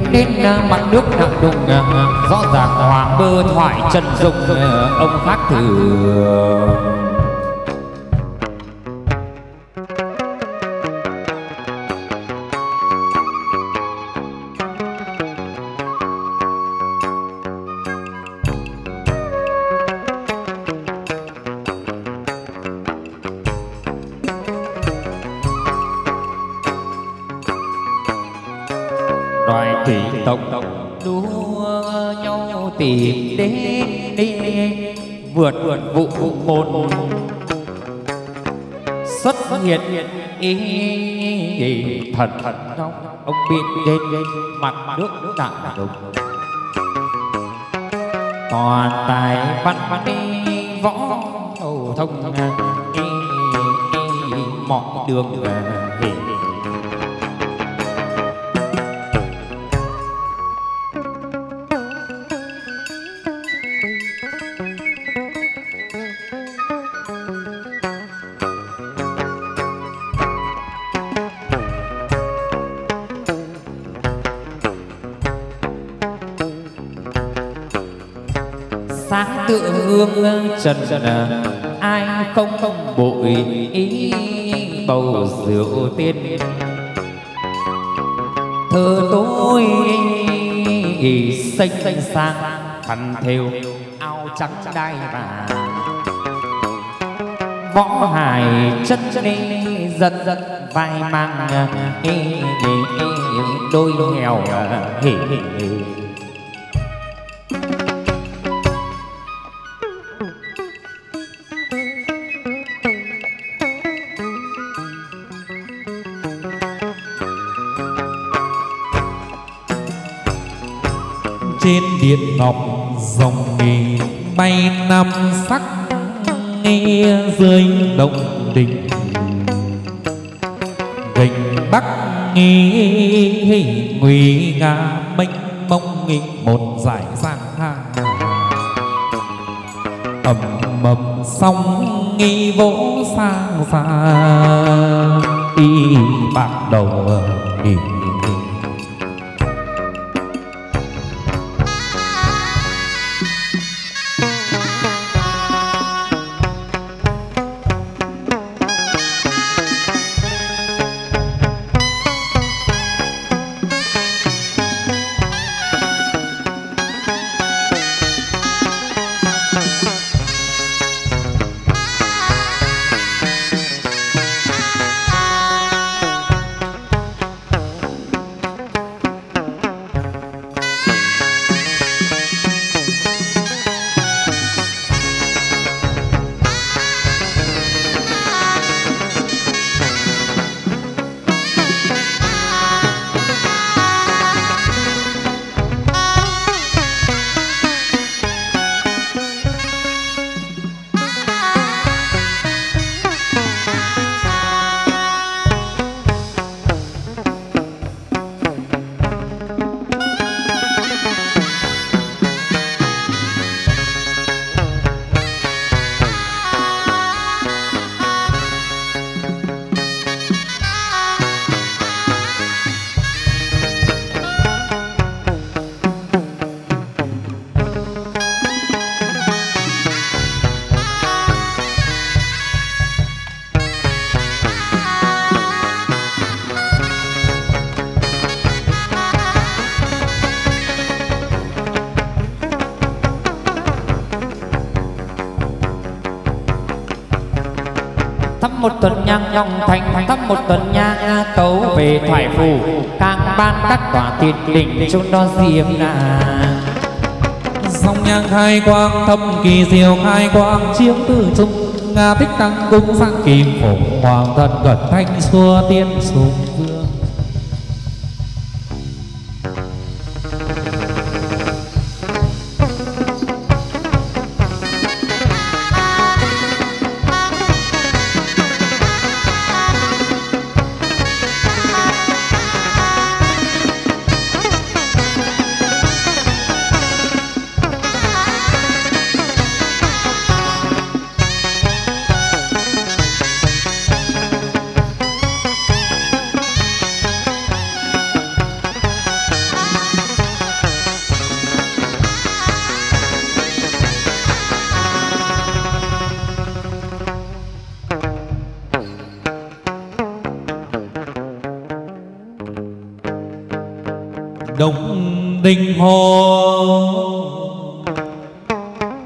Đến đến mặt nước nặng đùng, rõ ràng Hoàng Bơ Thoải Trần Dung ông khác thử. Vượt vụ môn xuất hiện ý thần trong ông biên lên mặt nước tạng đồng toàn tài văn văn võ thông mọi đường hương trần ai không bội ý bầu rượu tiên thơ tối xanh xanh sang thần thêu ao trắng đai và võ hài chất đi giật giật vai mang đôi nghèo hỉ hỉ trên điện ngọc dòng nghỉ bay năm sắc nghe rơi động đình gành bắc nghi nguy nga mênh mông nghỉ một giải giang hàng ầm mầm sóng nghi vỗ xa xa đi bạc đầu nghỉ. Một tuần nhang nhong thành thắp một tuần nhang tấu về thoại phủ càng ban các tòa tiền đỉnh chúng đó diêm là dòng nhang khai quang thâm kỳ diệu khai quang chiếm tư trung nga tích tăng cung sang kim phụng hoàng thần cẩn thanh xua tiên sùng vương Đồng Đình Hồ,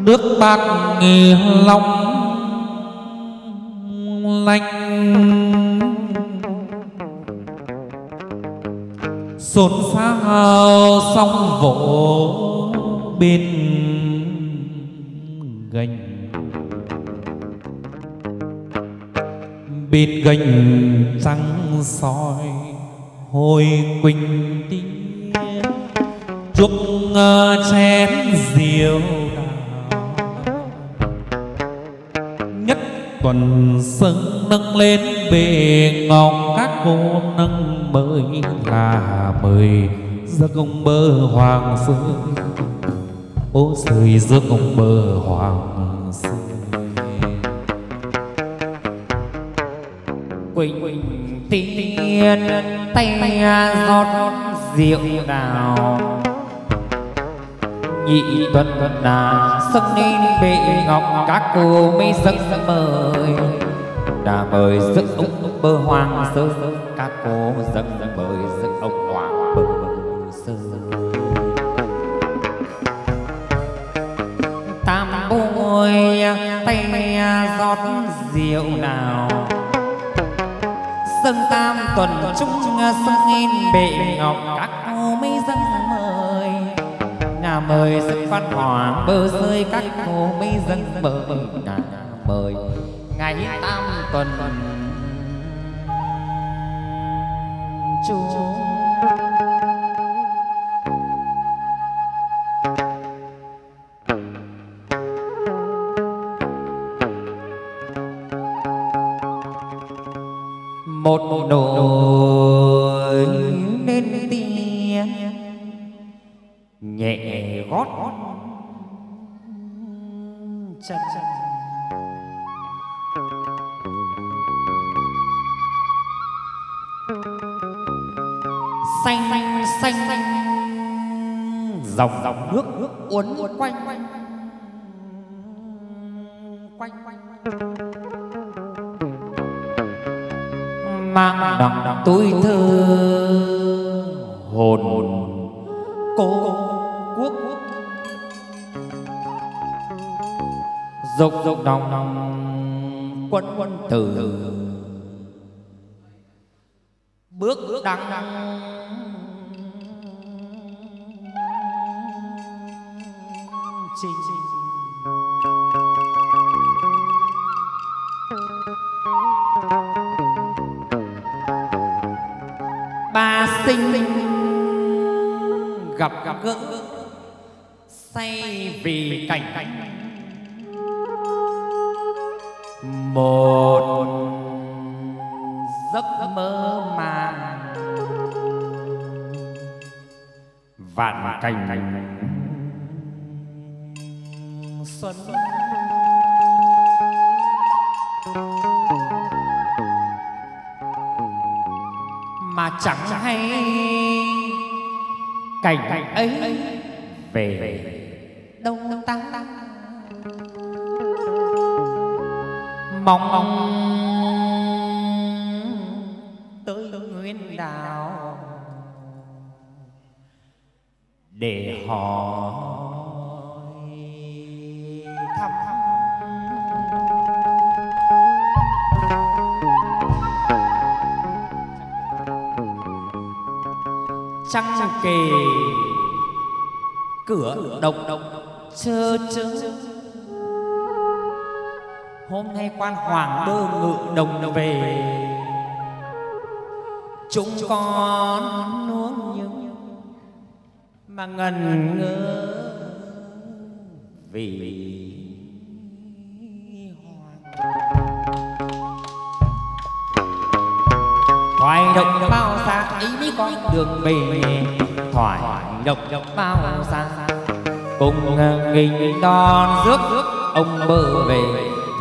nước bạc long lanh xôn xao sóng vỗ bên gành. Bên gành trắng soi hồi quỳnh tinh chuốc chén rượu nhất tuần sân nâng lên bề ngọc các cô nâng mới là mời giấc ông bơ hoàng sương ô sưởi giấc ông bơ hoàng sương quỳnh tiên tay giọt rượu đào nhị tuần đà sân nên bệ ngọc các cô mới giấc mời đã mời giấc ông bơ hoàng sơ các cô giấc mời giấc ông hoàng bơ sơ tam bôi tay giọt rượu đào dân tam tuần trung sân in bệ ngọc các cô mấy dân mời nhà mời dân Quan Hoàng Bơ rơi các cô mấy dân mời ngày tam tuần trung một nỗi nên tiếng nhẹ gót chân chân xanh xanh xanh xanh dòng dòng nước nước uốn uốn quanh quanh quanh quanh mang đằng túi thơ hồn cố quốc dốc dốc đồng đồng quân quân từ bước bước đằng đằng trình ba sinh gặp gặp gỡ say vì cảnh cảnh một giấc mơ màng vạn cảnh cảnh xuân mà chẳng hay cảnh ấy về đâu tăng mong mong tới nguyên đào để họ trăng kề cửa đồng đồng chơ chơ. Hôm nay Quan Hoàng Bơ ngự đồng về, chúng con nuốt nhớ mà ngần ngơ vì thoải động bao xa ấy mới con đường về thoải động bao xa cùng nghìn đón rước ông bơ về